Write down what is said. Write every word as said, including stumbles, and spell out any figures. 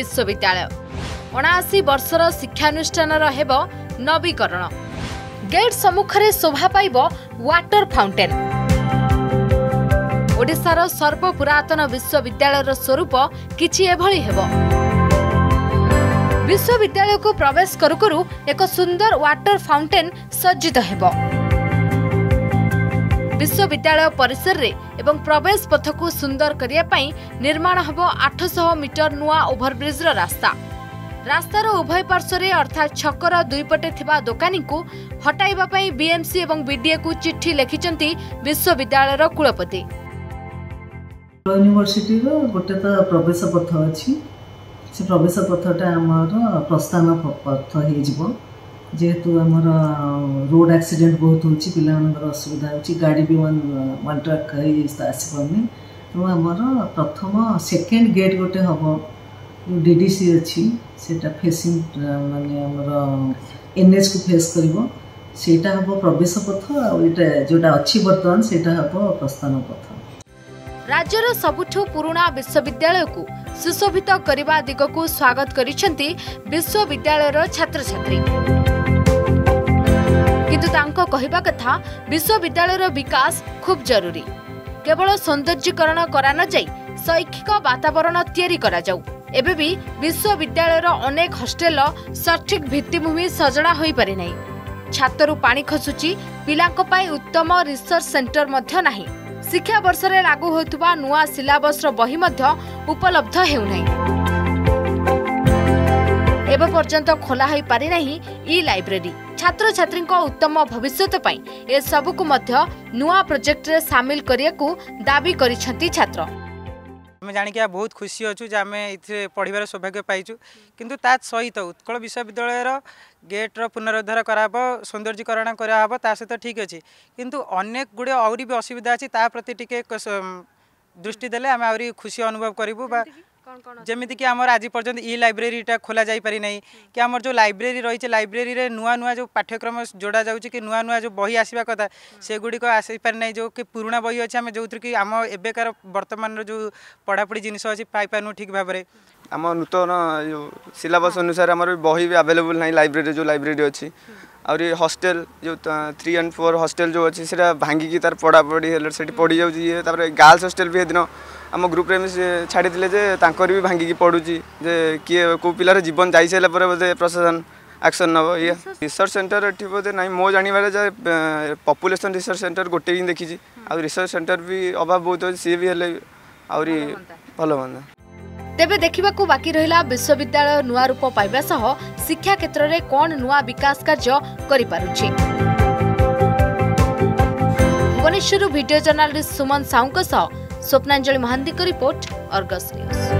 विश्वविद्यालय अणाशी वर्षर शिक्षानुष्ठान हेब नवीकरण गेट सम्मुखें शोभा पाइब वाटर फाउंटेन ओडिशार सर्वपुरातन विश्वविद्यालय स्वरूप किछि एभली हेब। विश्वविद्यालय को प्रवेश करू करू एक सुंदर वाटर फाउंटेन सज्जित हेब। विश्वविद्यालय परिसर रे एवं प्रवेश पथ को सुंदर करिया पाई निर्माण हेब आठ सौ मीटर नुआ ओभरब्रिज रास्ता। रास्तार उभय पार्श्वे अर्थात छकर दुईपटे थिबा दुकानी को हटाइबा पाई बीएमसी एवं बीडीए को चिट्ठी लिखिचंती विश्वविद्यालय कुलपति। यूनिवर्सिटी रो गोटे तो प्रवेश पथ अछि, से प्रवेश पथटा हमर प्रस्थान पथ हे जीवो, जेहेतु हमर रोड एक्सीडेंट बहुत होछि, पिलानर असुविधा होछि, गाड़ी भी वन वन ट्रक आसी पड़नी, तो हमर प्रथम सेकंड गेट गोटे हबो डीडीसी अच्छी सेटा फेसिंग माने हमर एनएच को फेस करबो, सेटा हबो प्रवेश पथ आ एटा जोटा अछि वर्तमान सेटा हबो प्रस्थान पथ। राज्यर सबुठु पुराणा विश्वविद्यालय को सुशोभित करने दिग को स्वागत करिसेंती विश्वविद्यालय छात्र छात्री, किंतु तांको कहिबा कथा विश्वविद्यालय विकास खूब जरूरी। केवल सौंदर्यीकरण करा न जाई शैक्षिक वातावरण तैयारी करा जाऊ। एबे भी विश्वविद्यालय अनेक हॉस्टेल सठिक भित्तिभूमि सजड़ा होई पारे नै, छात्रु पानी खसुची, पिलांको पाई उत्तम रिसर्च सेंटर मध्य नाही, शिक्षा वर्ष रे लागू होतुबा नुआ सिलेबस रो बही मध्य उपलब्ध हेउ नै। एबे पर्यंत खोला होई पारे नाही ई लाइब्रेरी। छात्र छात्रीन को उत्तम भविष्यत पाई ए सब को मध्य नुआ प्रोजेक्ट रे शामिल करिया को दाबी करिसेंती छात्र। हम जानिके बहुत खुशी होछु जे आमे इथे पढिबार सौभाग्य पाइछु, किंतु तात सहित उत्कल विश्वविद्यालय रो गेट रो पुनरुद्धार कराबो, सौंदर्यीकरण कराबो, ता सहित ठीक अछि, किंतु अनेक गुडे औरी भी असुविधा अछि, ता प्रति टिके दृष्टि देले आमे औरी खुशी अनुभव करिवु। बा जेमिति कि हमर आज पर्यंत ई लाइब्रेरी टा खोला जाई पारि नै, कि हमर जो लाइब्रेरी रही छे लाइब्रेरी रे नुवा नुवा जो पाठ्यक्रम जोड़ा जाउची कि नुवा नुवा जो बही आसीबा कथा से गुडी को आसी पारि नै, जो कि पुराना बही अछि हम जोतिर कि हम एबेकार वर्तमान रो जो पढापडी जिनिस अछि पाइ पानु ठीक भाबरे। हम नूतन जो सिलेबस अनुसार हमर बही भी अवेलेबल नै लाइब्रेरी, जो लाइब्रेरी अछि और ये हॉस्टल जो थ्री एंड फोर हॉस्टल जो अच्छे से भांगी की तार पढ़ा पढ़ी हेल्ड से पढ़ी जाऊँगी, तापर गर्ल्स हॉस्टल भी दिन आम ग्रुप रे छाड़ी तांकर भी भांगी की पढ़ुची जे किए को पिलार जीवन जाई सारा पर बोधे प्रशासन एक्शन नब। ये रिसर्च सेंटर एटी बोधे ना मो जानार जे पपुलेशन रिसर्च सेंटर गोटे ही देखी, आ रिसर्च सेंटर भी अभाव बहुत अच्छे, सी भी हेल्ले आहरी भल मंदा। तेबे देखिबा को बाकी रहिला विश्वविद्यालय नुआ रूप पाइबा सह शिक्षा क्षेत्र रे कोन नुआ विकास कार्य करि पारुछि। भुवनेश्वर भिडियो जर्नालिस्ट सुमन साहू सह स्वप्नांजलि महांती की रिपोर्ट, अर्गस न्यूज।